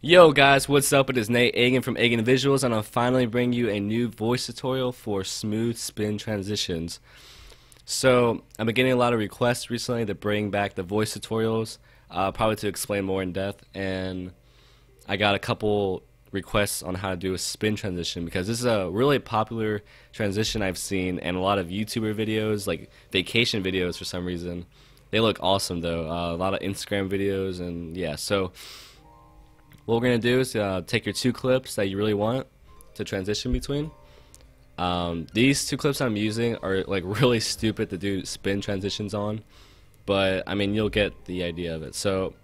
Yo guys, what's up? It is Nate Agin from Agin Visuals, and I'll finally bring you a new voice tutorial for smooth spin transitions. So I've been getting a lot of requests recently to bring back the voice tutorials, probably to explain more in depth, and I got a couple requests on how to do a spin transition because this is a really popular transition I've seen, and a lot of YouTuber videos, like vacation videos for some reason. They look awesome though, a lot of Instagram videos, and yeah, so what we're going to do is take your two clips that you really want to transition between. These two clips I'm using are like really stupid to do spin transitions on, but I mean, you'll get the idea of it. So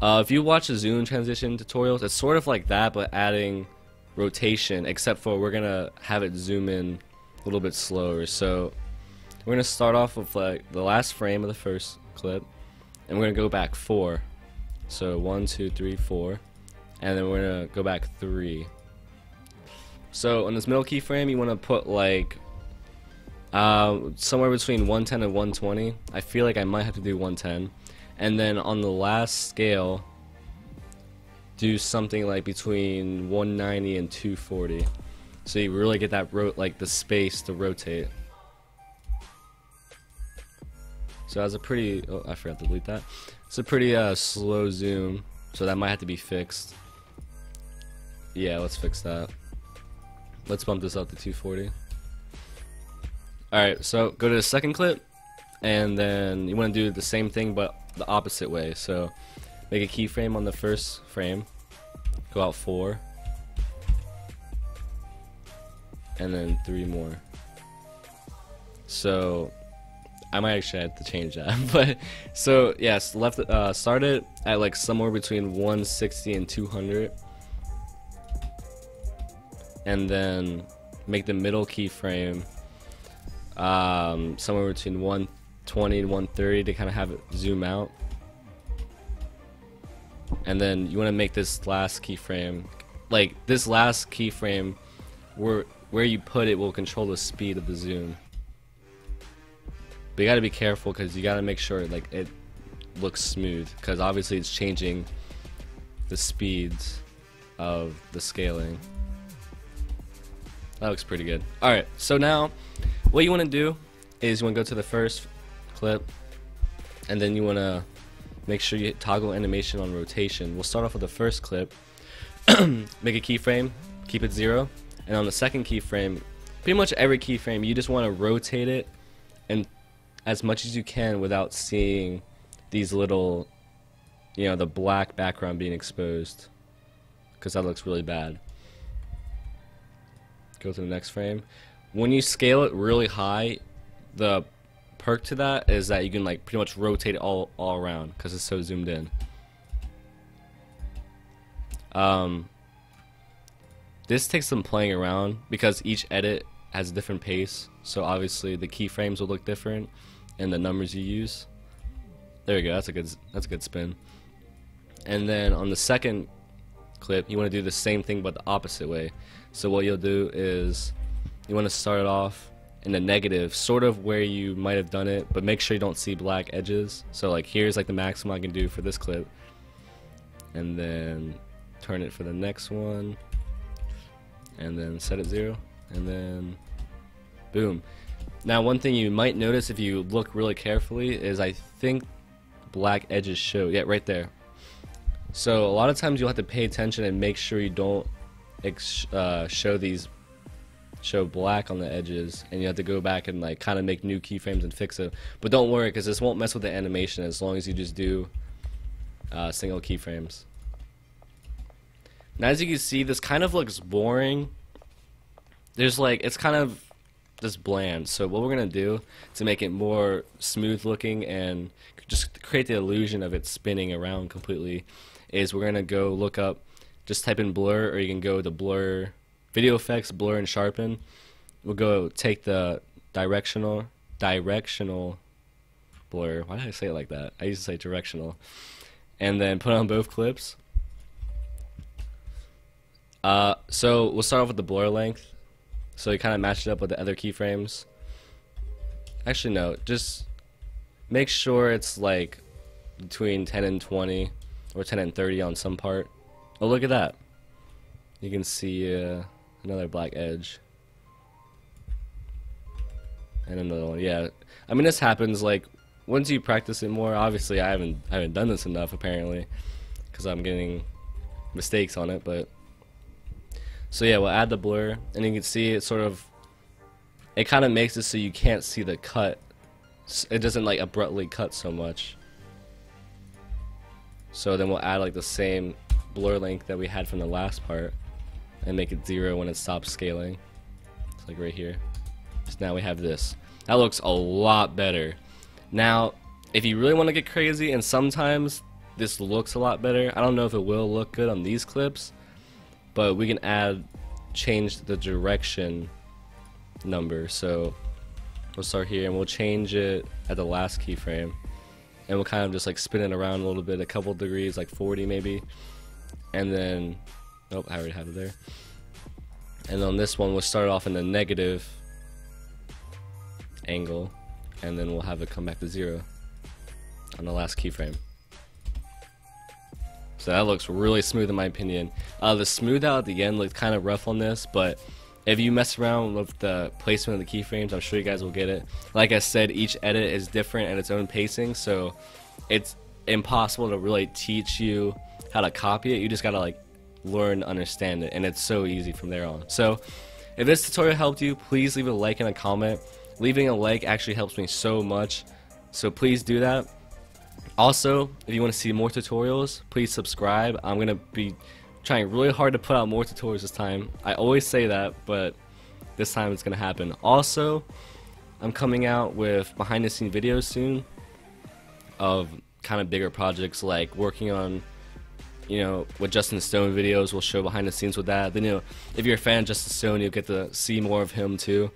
if you watch the zoom transition tutorials, it's sort of like that, but adding rotation, except for we're going to have it zoom in a little bit slower. So we're going to start off with like the last frame of the first clip, and we're going to go back 4. So 1, 2, 3, 4, and then we're gonna go back 3. So on this middle keyframe, you want to put like somewhere between 110 and 120. I feel like I might have to do 110, and then on the last scale, do something like between 190 and 240. So you really get that the space to rotate. So that's a pretty, oh, I forgot to delete that. It's a pretty slow zoom, so that might have to be fixed. Yeah, let's fix that. Let's bump this up to 240. Alright, so go to the second clip, and then you want to do the same thing but the opposite way. So make a keyframe on the first frame, go out 4, and then 3 more. So I might actually have to change that, but so yes, left start it at like somewhere between 160 and 200, and then make the middle keyframe somewhere between 120 and 130 to kind of have it zoom out, and then you want to make this last keyframe where you put it will control the speed of the zoom. But you gotta be careful because you gotta make sure like it looks smooth, because obviously it's changing the speeds of the scaling. That looks pretty good. Alright, so now what you want to do is you want to go to the first clip, and then you want to make sure you toggle animation on rotation. We'll start off with the first clip, make a keyframe, keep it 0, and on the second keyframe, pretty much every keyframe, you just want to rotate it and as much as you can without seeing these little, you know, the black background being exposed, because that looks really bad. Go to the next frame. When you scale it really high, the perk to that is that you can like pretty much rotate it all around because it's so zoomed in. This takes some playing around because each edit has a different pace, so obviously the keyframes will look different and the numbers you use. There we go, that's a good spin. And then on the second clip, you want to do the same thing but the opposite way. So what you'll do is you want to start it off in the negative, sort of where you might have done it, but make sure you don't see black edges. So like here's like the maximum I can do for this clip, and then turn it for the next one, and then set it 0, and then boom. Now one thing you might notice if you look really carefully is I think black edges show, yeah, right there. So a lot of times you'll have to pay attention and make sure you don't show black on the edges, and you have to go back and like kind of make new keyframes and fix it. But don't worry, because this won't mess with the animation as long as you just do single keyframes. Now as you can see, this kind of looks boring. There's like, it's kind of just bland. So what we're gonna do to make it more smooth looking and just create the illusion of it spinning around completely is we're gonna go look up, just type in blur, or you can go to blur, video effects, blur and sharpen. We'll go take the directional blur. Why did I say it like that? I used to say directional. And then put on both clips. So we'll start off with the blur length. So you kind of match it up with the other keyframes. Actually no, just make sure it's like between 10 and 20, or 10 and 30 on some part. Oh, look at that! You can see another black edge and another one. Yeah, I mean this happens like once you practice it more. Obviously, I haven't done this enough apparently, because I'm getting mistakes on it. But so yeah, we'll add the blur, and you can see it sort of. It kind of makes it so you can't see the cut. It doesn't like abruptly cut so much. So then we'll add like the same blur length that we had from the last part and make it 0 when it stops scaling. It's like right here. So now we have this. That looks a lot better. Now, if you really want to get crazy, and sometimes this looks a lot better. I don't know if it will look good on these clips, but we can change the direction number. So we'll start here and we'll change it at the last keyframe, and we'll kind of just like spin it around a little bit, a couple degrees, like 40 maybe, and then oh, I already have it there. And on this one we'll start off in the negative angle, and then we'll have it come back to 0 on the last keyframe. So that looks really smooth in my opinion. The smooth out at the end looked kind of rough on this, but if you mess around with the placement of the keyframes, I'm sure you guys will get it. Like I said, each edit is different and its own pacing, so it's impossible to really teach you how to copy it. You just gotta like learn, understand it, and it's so easy from there on. So if this tutorial helped you, please leave a like and a comment. Leaving a like actually helps me so much, so please do that. Also, if you want to see more tutorials, please subscribe. I'm gonna be trying really hard to put out more tutorials this time. I always say that, but this time it's gonna happen. Also, I'm coming out with behind the scenes videos soon of kind of bigger projects, like working on, you know, with Justin Stone videos. We'll show behind the scenes with that. Then, you know, if you're a fan of Justin Stone, you'll get to see more of him too.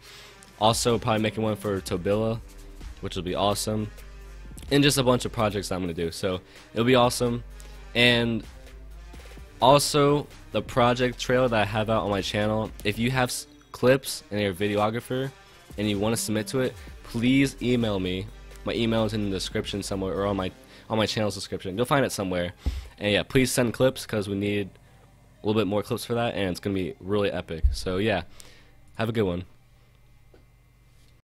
Also, probably making one for Tobilla, which will be awesome, and just a bunch of projects that I'm gonna do. So it'll be awesome. And also, the project trailer that I have out on my channel, if you have clips and you're a videographer and you want to submit to it, please email me. My email is in the description somewhere, or on my channel's description. You'll find it somewhere. And yeah, please send clips, because we need a little bit more clips for that, and it's going to be really epic. So yeah, have a good one.